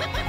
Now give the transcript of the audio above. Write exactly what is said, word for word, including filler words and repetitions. Ha ha ha!